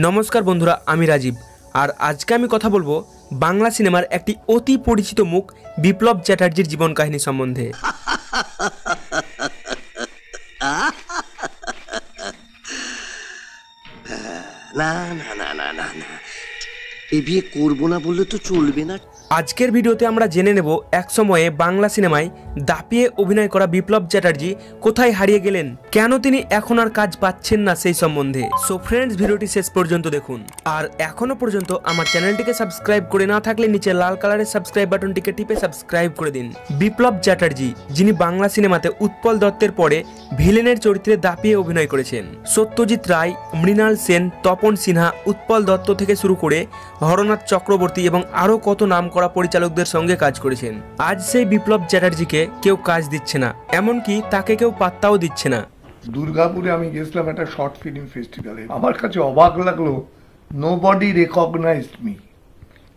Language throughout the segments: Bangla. नमस्कार बंधुरा आमी राजीव और आज के कथा बोलबो बांगला सिनेमार एक अति परिचित मुख बिप्लब चैटार्जीर जीवन कहानी सम्बन्धे। ना ना ना ना ना ए बिये करबो ना बोलले तो चलबे ना। आजकेर भिडियोते आमरा जेने नेब एक समये बांगला सिनेमाय दापिये अभिनय करा बिप्लब चैटार्जी कोथाय हारिये गेलेन, केनो तिनि एखोन आर काज पाच्छेन ना सेई सम्बन्धे। सो फ्रेंड्स, भिडियोटी शेष पर्यन्त देखुन आर एखोनो पर्यन्त आमार चैनलटिके सबस्क्राइब करे ना थाकले नीचे लाल कालारेर सबस्क्राइब बाटनटिके टिपे सबस्क्राइब करे दिन। बिप्लब चैटार्जी जिनि बांगला सिनेमाते उत्पल दत्तेर परे भिलेनेर चरित्रे दापिये अभिनय करेछेन। सत्यजित राय, मृणाल सेन, तपन सिन्हा, उत्पल दत्त थेके शुरू करे हरिनारायण चक्रवर्ती एवं आरो कत नाम करा परिचालकदेर संगे काज करेछेन। आज सेई बिप्लब चैटार्जीके केउ काज दिच्छे ना, एमनकि ताके केउ पात्ताओ दिच्छे ना। दुर्गापुरे आमी गेछलाम एकटा शर्ट फिल्म फेस्टिभ्याले, आमार काछे अबाक लागलो नोबडी रेकगनाइजड मी।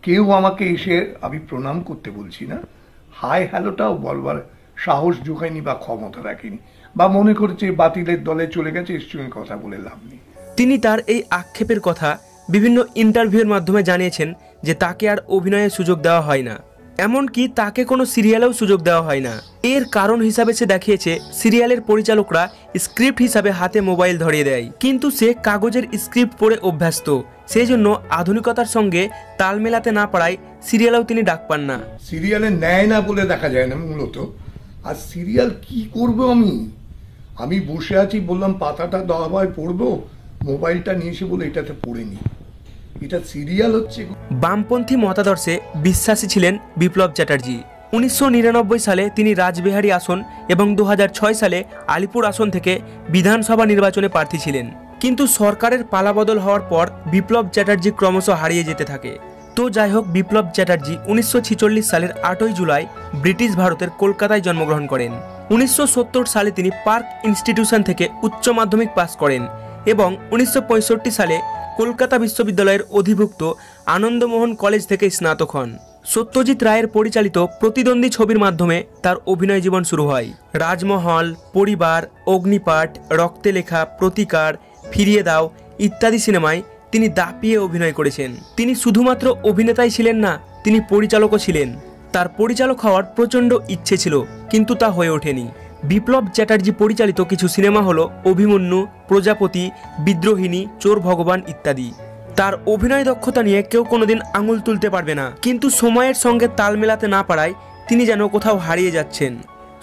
केउ आमाके एसे आमी प्रणाम करते बोलछि ना, हाय हेलोटाओ बोलबार साहस जोगायनि बा क्षमता राखेनि बा मने करछे बातिलेर दले चले गेछे, एर संगे कथा बोले लाभ नेइ। तिनि तार एई आक्षेपेर कथा विभिन्न इंटरव्यूर माध्यमे जानिয়েছেন যে তাকে আর অভিনয়ের সুযোগ দেওয়া হয় না, এমনকি তাকে কোনো সিরিয়ালেও সুযোগ দেওয়া হয় না। এর কারণ হিসাবে সে দেখিয়েছে সিরিয়ালের পরিচালকরা স্ক্রিপ্ট হিসাবে হাতে মোবাইল ধরিয়ে দেয়, কিন্তু সে কাগজের স্ক্রিপ্ট পড়ে অভ্যস্ত, সেজন্য আধুনিকতার সঙ্গে তাল মেলাতে না পারায় সিরিয়ালেও তিনি ডাক পান না। সিরিয়ালে ন্যায় না বলে দেখা যায় না মূলত। আর সিরিয়াল কি করব, আমি আমি বসে আছি বললাম পাতাটা দাওয়ায় পড়ব, মোবাইলটা নিয়ে এসে বলে এটাতে পড়ে নি। বামপন্থী মতাদর্শে বিশ্বাসী ছিলেন বিপ্লব চ্যাটার্জি। ১৯৯৯ সালে তিনি রাজবিহারী আসন এবং ২০০৬ সালে আলিপুর আসন থেকে বিধানসভা নির্বাচনে প্রার্থী ছিলেন, কিন্তু সরকারের পালাবদল হওয়ার পর বিপ্লব চ্যাটার্জি ক্রমশ হারিয়ে যেতে থাকে। তো যাই হোক, বিপ্লব চ্যাটার্জি ১৯৪৬ সালের ৮ই জুলাই ব্রিটিশ ভারতের কলকাতায় জন্মগ্রহণ করেন। ১৯৭০ সালে তিনি পার্ক ইনস্টিটিউশন থেকে উচ্চ মাধ্যমিক পাস করেন এবং ১৯৬৫ সালে কলকাতা বিশ্ববিদ্যালয়ের অধিভুক্ত আনন্দমোহন কলেজ থেকে স্নাতক হন। সত্যজিৎ রায়ের পরিচালিত প্রতিদ্বন্দ্বী ছবির মাধ্যমে তার অভিনয় জীবন শুরু হয়। রাজমহল, পরিবার, অগ্নিপাঠ, রক্তে লেখা, প্রতিকার, ফিরিয়ে দাও ইত্যাদি সিনেমায় তিনি দাপিয়ে অভিনয় করেছেন। তিনি শুধুমাত্র অভিনেতাই ছিলেন না, তিনি পরিচালকও ছিলেন। তার পরিচালক হওয়ার প্রচণ্ড ইচ্ছে ছিল, কিন্তু তা হয়ে ওঠেনি। বিপ্লব চ্যাটার্জি পরিচালিত কিছু সিনেমা হলো অভিমন্যু, প্রজাপতি, বিদ্রোহিনী, চোর ভগবান ইত্যাদি। তার অভিনয় দক্ষতা নিয়ে কেউ কোনোদিন আঙুল তুলতে পারবে না, কিন্তু সময়ের সঙ্গে তাল মেলাতে না পারায় তিনি যেন কোথাও হারিয়ে যাচ্ছেন।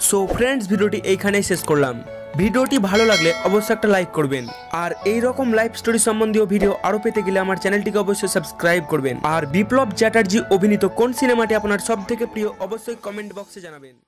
সো ফ্রেন্ডস, ভিডিওটি এইখানেই শেষ করলাম। ভিডিওটি ভালো লাগলে অবশ্যই একটা লাইক করবেন আর এই রকম লাইফ স্টোরি সম্বন্ধীয় ভিডিও আরো পেতে গেলে আমার চ্যানেলটিকে অবশ্যই সাবস্ক্রাইব করবেন। আর বিপ্লব চ্যাটার্জি অভিনীত কোন সিনেমাটি আপনার সবথেকে প্রিয় অবশ্যই কমেন্ট বক্সে জানাবেন।